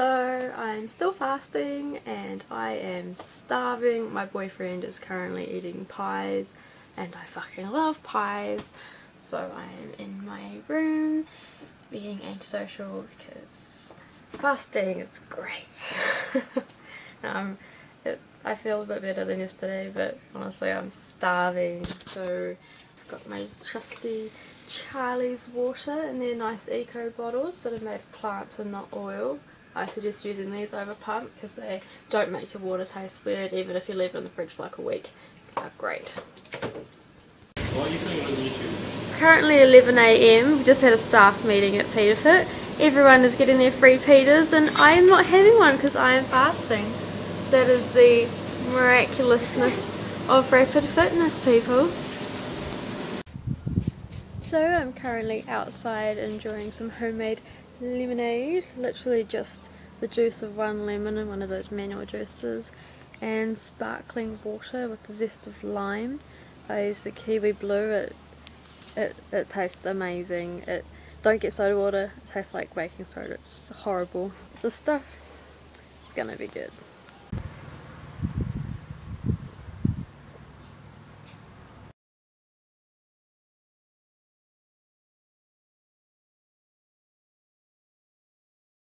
So I'm still fasting and I am starving. My boyfriend is currently eating pies and I fucking love pies. So I'm in my room being antisocial because fasting is great. I feel a bit better than yesterday, but honestly I'm starving. So I've got my trusty Charlie's water in their nice eco bottles that are made of plants and not oil. I suggest using these over pump because they don't make your water taste weird even if you leave it in the fridge for like a week. They're great. It's currently 11 AM. We just had a staff meeting at Peterfit. Everyone is getting their free Peters and I am not having one because I am fasting. That is the miraculousness of Rapid Fitness, people. So I'm currently outside enjoying some homemade lemonade, literally just the juice of one lemon and one of those manual juices, and sparkling water with the zest of lime. I use the kiwi blue, it tastes amazing. Don't get soda water, it tastes like baking soda, it's horrible. This stuff is gonna be good.